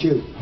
9。